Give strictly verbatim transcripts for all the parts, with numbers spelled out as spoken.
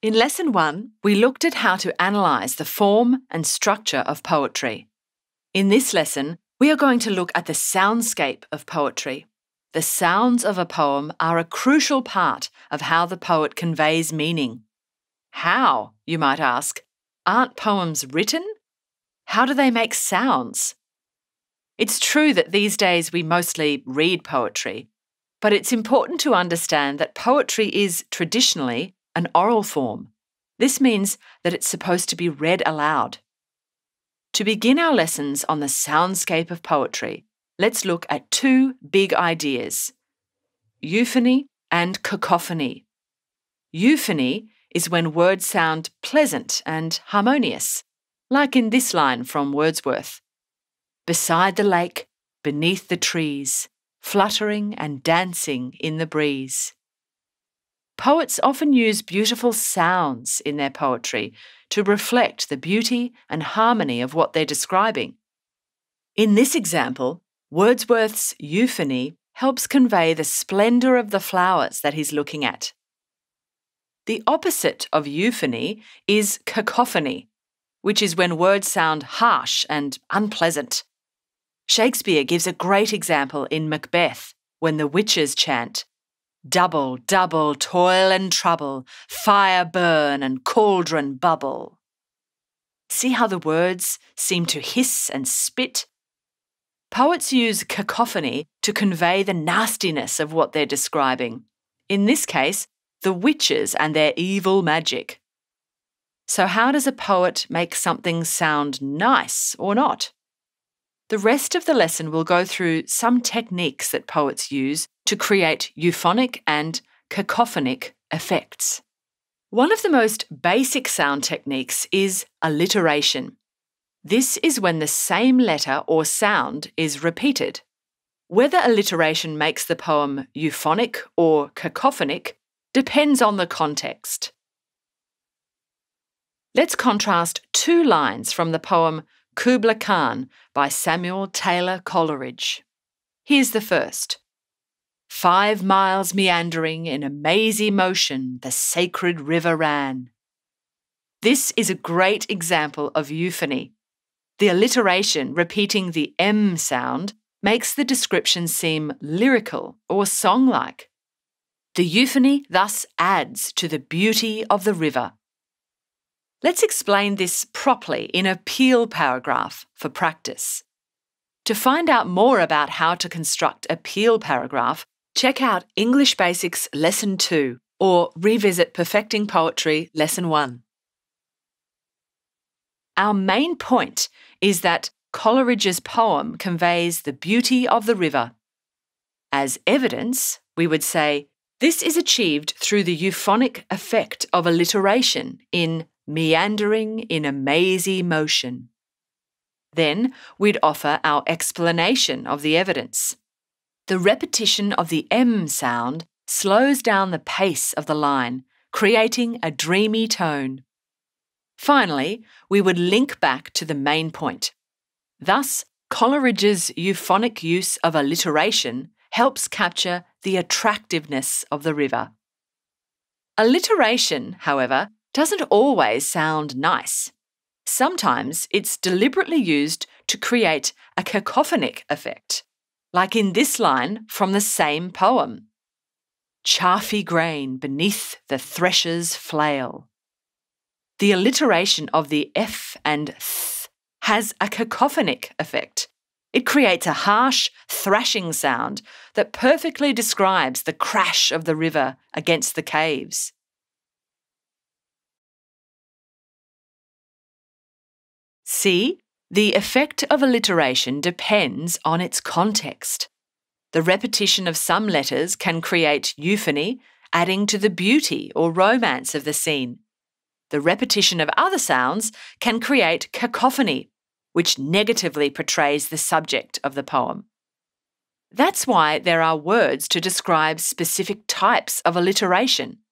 In Lesson one, we looked at how to analyse the form and structure of poetry. In this lesson, we are going to look at the soundscape of poetry. The sounds of a poem are a crucial part of how the poet conveys meaning. How, you might ask, aren't poems written? How do they make sounds? It's true that these days we mostly read poetry, but it's important to understand that poetry is traditionally an oral form. This means that it's supposed to be read aloud. To begin our lessons on the soundscape of poetry, let's look at two big ideas: euphony and cacophony. Euphony is when words sound pleasant and harmonious, like in this line from Wordsworth: "Beside the lake, beneath the trees, fluttering and dancing in the breeze." Poets often use beautiful sounds in their poetry to reflect the beauty and harmony of what they're describing. In this example, Wordsworth's euphony helps convey the splendour of the flowers that he's looking at. The opposite of euphony is cacophony, which is when words sound harsh and unpleasant. Shakespeare gives a great example in Macbeth when the witches chant, "Double, double, toil and trouble, fire burn and cauldron bubble." See how the words seem to hiss and spit? Poets use cacophony to convey the nastiness of what they're describing. In this case, the witches and their evil magic. So how does a poet make something sound nice or not? The rest of the lesson will go through some techniques that poets use to create euphonic and cacophonic effects. One of the most basic sound techniques is alliteration. This is when the same letter or sound is repeated. Whether alliteration makes the poem euphonic or cacophonic depends on the context. Let's contrast two lines from the poem Kubla Khan by Samuel Taylor Coleridge. Here's the first. "Five miles meandering in a mazy motion the sacred river ran." This is a great example of euphony. The alliteration repeating the M sound makes the description seem lyrical or song-like. The euphony thus adds to the beauty of the river. Let's explain this properly in a PEEL paragraph for practice. To find out more about how to construct a PEEL paragraph, check out English Basics Lesson two or revisit Perfecting Poetry Lesson one. Our main point is that Coleridge's poem conveys the beauty of the river. As evidence, we would say this is achieved through the euphonic effect of alliteration in "meandering in a mazy motion." Then we'd offer our explanation of the evidence. The repetition of the M sound slows down the pace of the line, creating a dreamy tone. Finally, we would link back to the main point. Thus, Coleridge's euphonic use of alliteration helps capture the attractiveness of the river. Alliteration, however, doesn't always sound nice. Sometimes it's deliberately used to create a cacophonic effect, like in this line from the same poem, "Chaffy grain beneath the thresher's flail." The alliteration of the F and Th has a cacophonic effect. It creates a harsh, thrashing sound that perfectly describes the crash of the river against the caves. See, the effect of alliteration depends on its context. The repetition of some letters can create euphony, adding to the beauty or romance of the scene. The repetition of other sounds can create cacophony, which negatively portrays the subject of the poem. That's why there are words to describe specific types of alliteration.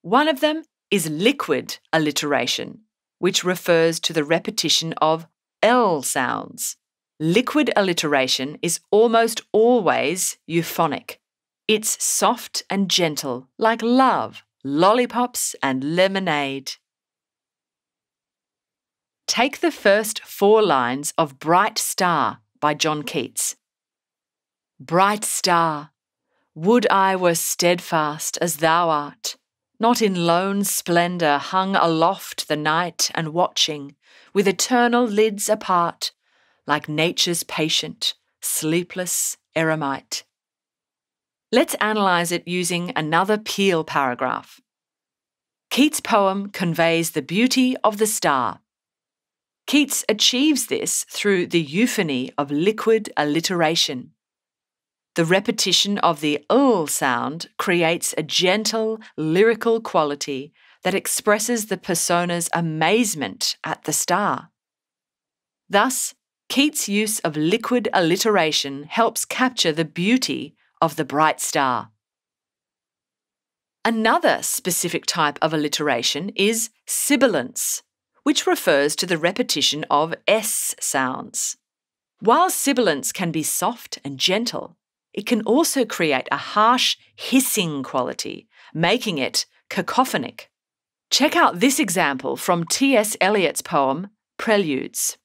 One of them is liquid alliteration, which refers to the repetition of L sounds. Liquid alliteration is almost always euphonic. It's soft and gentle, like love, lollipops and lemonade. Take the first four lines of Bright Star by John Keats. Bright star, would I were steadfast as thou art, not in lone splendour hung aloft the night and watching, with eternal lids apart, like nature's patient, sleepless eremite. Let's analyse it using another Peel paragraph. Keats' poem conveys the beauty of the star. Keats achieves this through the euphony of liquid alliteration. The repetition of the l sound creates a gentle, lyrical quality that expresses the persona's amazement at the star. Thus, Keats' use of liquid alliteration helps capture the beauty of the bright star. Another specific type of alliteration is sibilance, which refers to the repetition of S sounds. While sibilance can be soft and gentle, it can also create a harsh hissing quality, making it cacophonic. Check out this example from T S Eliot's poem, Preludes.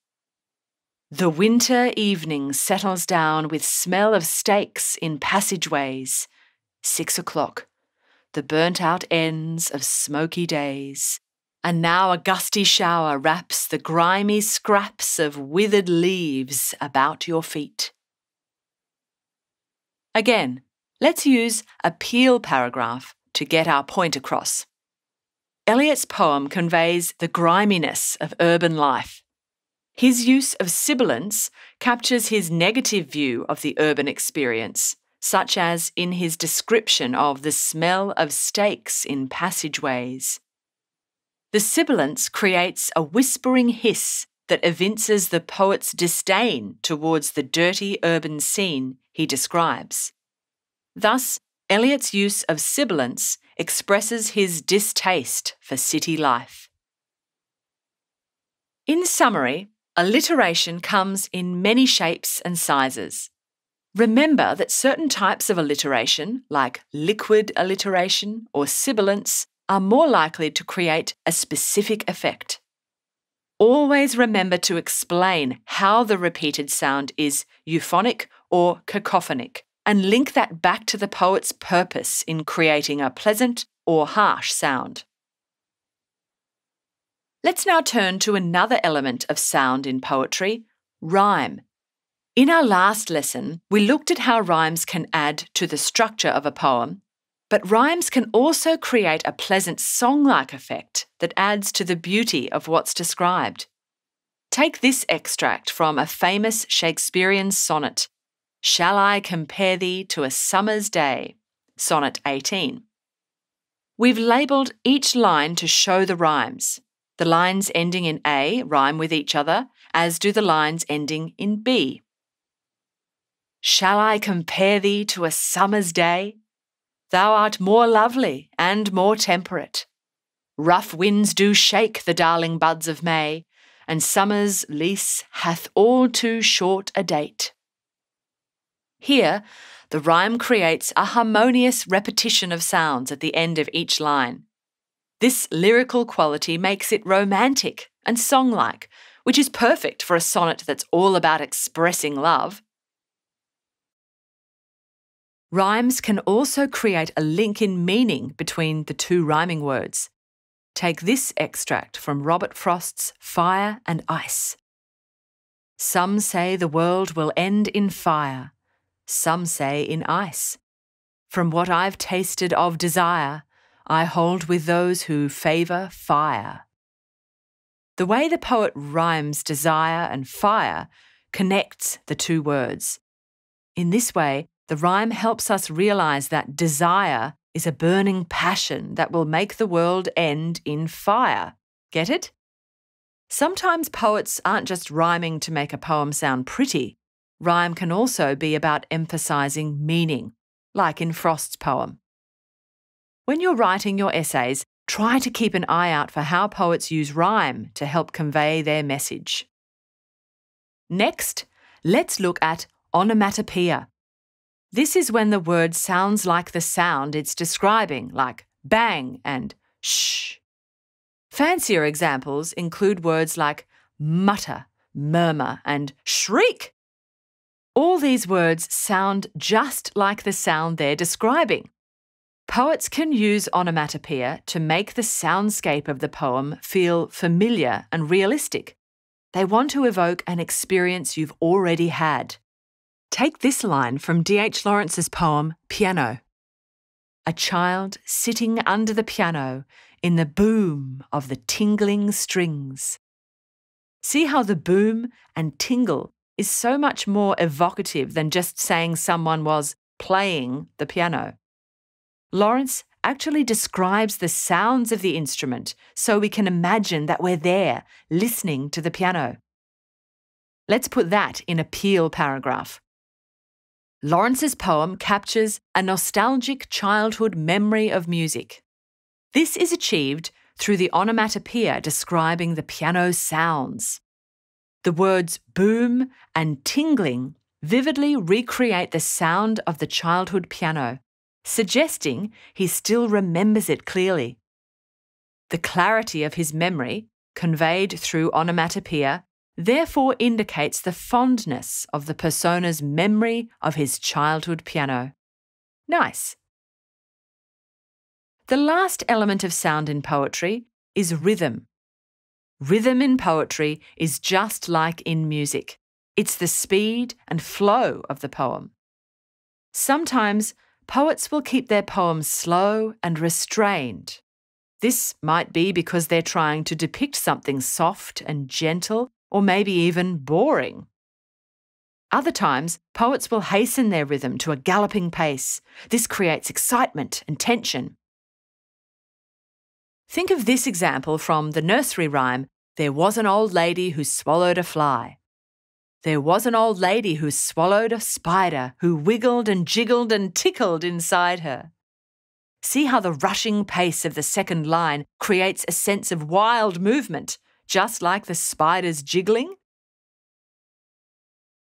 The winter evening settles down with smell of steaks in passageways. Six o'clock, the burnt-out ends of smoky days. And now a gusty shower wraps the grimy scraps of withered leaves about your feet. Again, let's use a Peel paragraph to get our point across. Eliot's poem conveys the griminess of urban life. His use of sibilance captures his negative view of the urban experience, such as in his description of the smell of steaks in passageways. The sibilance creates a whispering hiss that evinces the poet's disdain towards the dirty urban scene he describes. Thus, Eliot's use of sibilance expresses his distaste for city life. In summary, alliteration comes in many shapes and sizes. Remember that certain types of alliteration, like liquid alliteration or sibilance, are more likely to create a specific effect. Always remember to explain how the repeated sound is euphonic or cacophonic and link that back to the poet's purpose in creating a pleasant or harsh sound. Let's now turn to another element of sound in poetry, rhyme. In our last lesson, we looked at how rhymes can add to the structure of a poem, but rhymes can also create a pleasant song-like effect that adds to the beauty of what's described. Take this extract from a famous Shakespearean sonnet, Shall I compare thee to a summer's day? Sonnet eighteen. We've labelled each line to show the rhymes. The lines ending in A rhyme with each other, as do the lines ending in B. Shall I compare thee to a summer's day? Thou art more lovely and more temperate. Rough winds do shake the darling buds of May, and summer's lease hath all too short a date. Here, the rhyme creates a harmonious repetition of sounds at the end of each line. This lyrical quality makes it romantic and song-like, which is perfect for a sonnet that's all about expressing love. Rhymes can also create a link in meaning between the two rhyming words. Take this extract from Robert Frost's Fire and Ice. Some say the world will end in fire, some say in ice. From what I've tasted of desire, I hold with those who favour fire. The way the poet rhymes desire and fire connects the two words. In this way, the rhyme helps us realise that desire is a burning passion that will make the world end in fire. Get it? Sometimes poets aren't just rhyming to make a poem sound pretty. Rhyme can also be about emphasising meaning, like in Frost's poem. When you're writing your essays, try to keep an eye out for how poets use rhyme to help convey their message. Next, let's look at onomatopoeia. This is when the word sounds like the sound it's describing, like bang and shh. Fancier examples include words like mutter, murmur and shriek. All these words sound just like the sound they're describing. Poets can use onomatopoeia to make the soundscape of the poem feel familiar and realistic. They want to evoke an experience you've already had. Take this line from D H Lawrence's poem, Piano. A child sitting under the piano in the boom of the tingling strings. See how the boom and tingle is so much more evocative than just saying someone was playing the piano. Lawrence actually describes the sounds of the instrument so we can imagine that we're there, listening to the piano. Let's put that in a Peel paragraph. Lawrence's poem captures a nostalgic childhood memory of music. This is achieved through the onomatopoeia describing the piano sounds. The words boom and tingling vividly recreate the sound of the childhood piano, suggesting he still remembers it clearly. The clarity of his memory, conveyed through onomatopoeia, therefore indicates the fondness of the persona's memory of his childhood piano. Nice. The last element of sound in poetry is rhythm. Rhythm in poetry is just like in music. It's the speed and flow of the poem. Sometimes poets will keep their poems slow and restrained. This might be because they're trying to depict something soft and gentle, or maybe even boring. Other times, poets will hasten their rhythm to a galloping pace. This creates excitement and tension. Think of this example from the nursery rhyme, There Was an Old Lady Who Swallowed a Fly. There was an old lady who swallowed a spider, who wiggled and jiggled and tickled inside her. See how the rushing pace of the second line creates a sense of wild movement, just like the spider's jiggling?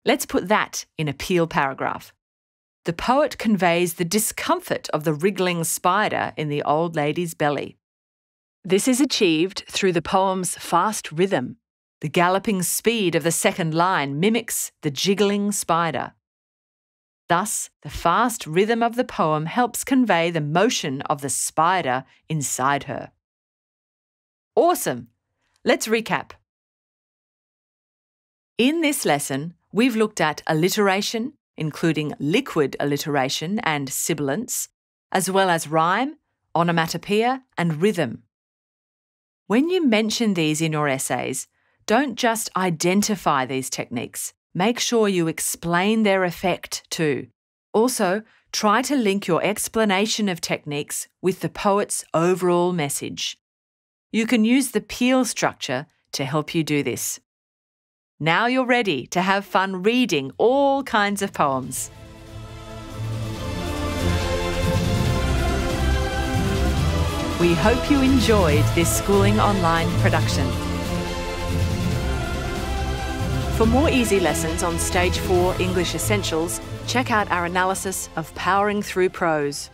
Let's put that in a Peel paragraph. The poet conveys the discomfort of the wriggling spider in the old lady's belly. This is achieved through the poem's fast rhythm. The galloping speed of the second line mimics the jiggling spider. Thus, the fast rhythm of the poem helps convey the motion of the spider inside her. Awesome! Let's recap. In this lesson, we've looked at alliteration, including liquid alliteration and sibilance, as well as rhyme, onomatopoeia, and rhythm. When you mention these in your essays, don't just identify these techniques. Make sure you explain their effect too. Also, try to link your explanation of techniques with the poet's overall message. You can use the Peel structure to help you do this. Now you're ready to have fun reading all kinds of poems. We hope you enjoyed this Schooling Online production. For more easy lessons on Stage four English Essentials, check out our analysis of Powering Through Prose.